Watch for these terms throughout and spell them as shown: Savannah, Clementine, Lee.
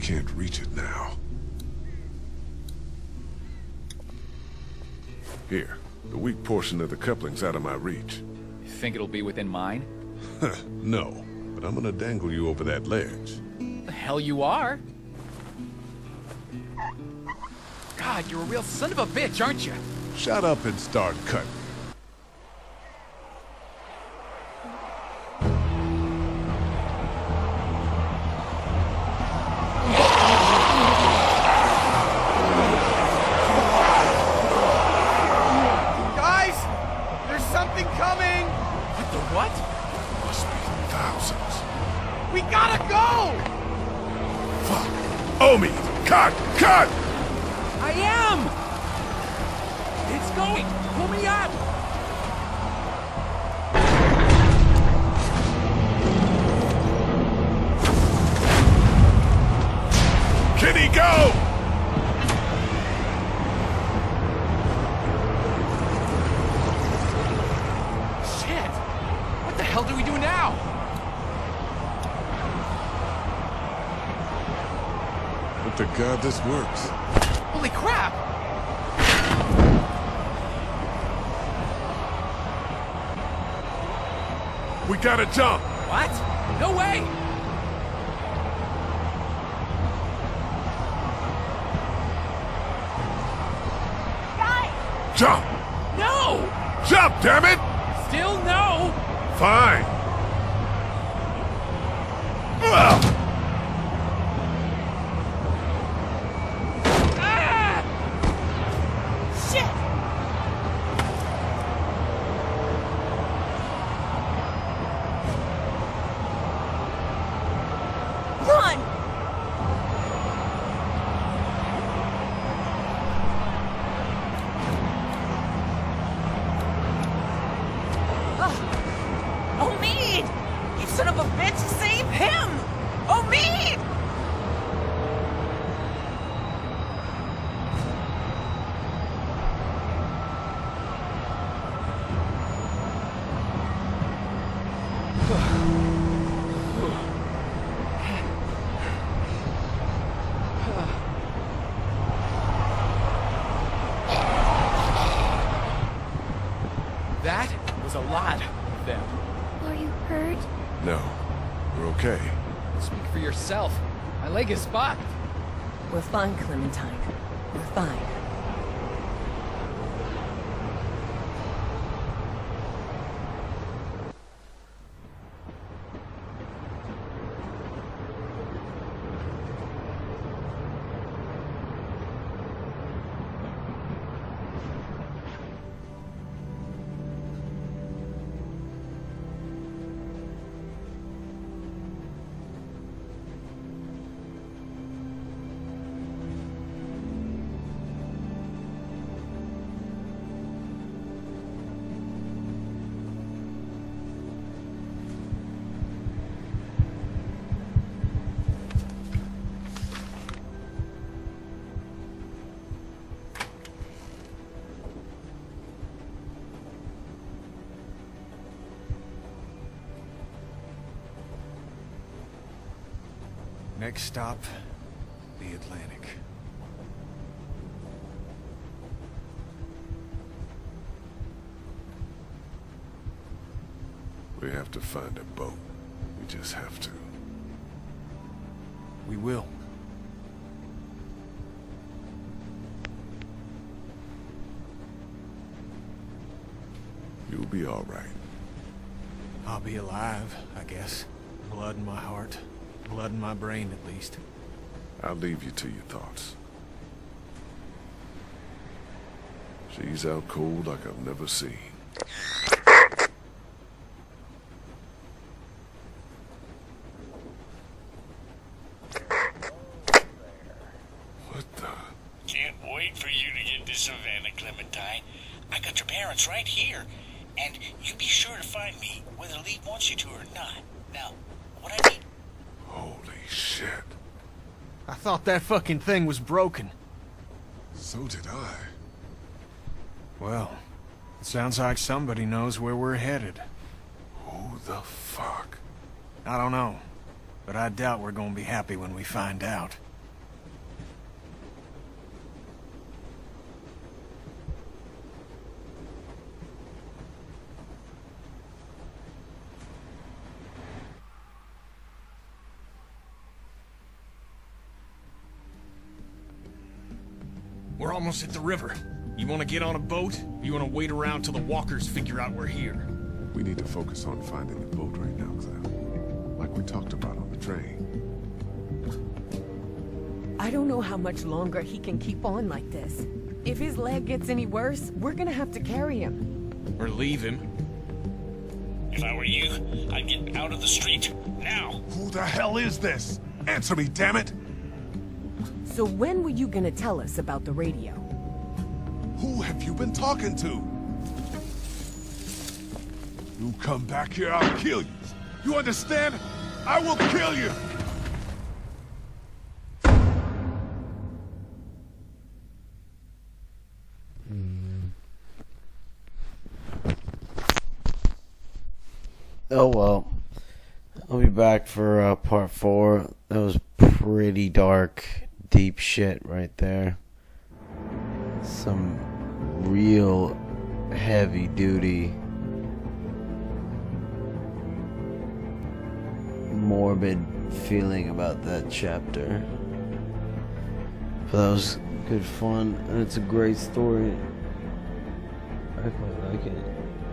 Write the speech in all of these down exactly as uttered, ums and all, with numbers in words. can't reach it now. Here, the weak portion of the coupling's out of my reach. You think it'll be within mine? No, but I'm gonna dangle you over that ledge. The hell you are? God, you're a real son of a bitch, aren't you? Shut up and start cutting. God, this works. Holy crap! We gotta jump! What? No way! Guys! Jump! No! Jump, damn it! Still no! Fine. Ugh. Is fucked. We're fine, Clementine. We're fine. Next stop, the Atlantic. We have to find a boat. We just have to. We will. You'll be all right. I'll be alive, I guess. Blood in my heart. Blood in my brain, at least. I'll leave you to your thoughts. She's out cold like I've never seen. What the? Can't wait for you to get to Savannah, Clementine. I got your parents right here. And you be sure to find me, whether Lee wants you to or not. Now, what I need... Holy shit. I thought that fucking thing was broken. So did I. Well, it sounds like somebody knows where we're headed. Who the fuck? I don't know, but I doubt we're gonna be happy when we find out. We're almost at the river. You want to get on a boat? Or you want to wait around till the walkers figure out we're here? We need to focus on finding the boat right now, Clem. Like we talked about on the train. I don't know how much longer he can keep on like this. If his leg gets any worse, we're gonna have to carry him. Or leave him. If I were you, I'd get out of the street, now! Who the hell is this? Answer me, damn it! So when were you gonna tell us about the radio? Who have you been talking to? You come back here, I'll kill you. You understand? I will kill you! Oh well, I'll be back for uh, part four. That was pretty dark, deep shit right there. Some real heavy duty, morbid feeling about that chapter. But that was good fun, and it's a great story. I quite like it.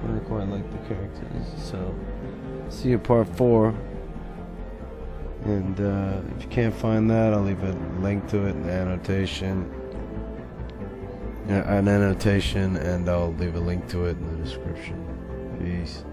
I quite like the characters, so see you part four. And uh, if you can't find that, I'll leave a link to it in the annotation. Uh, an annotation, and I'll leave a link to it in the description. Peace.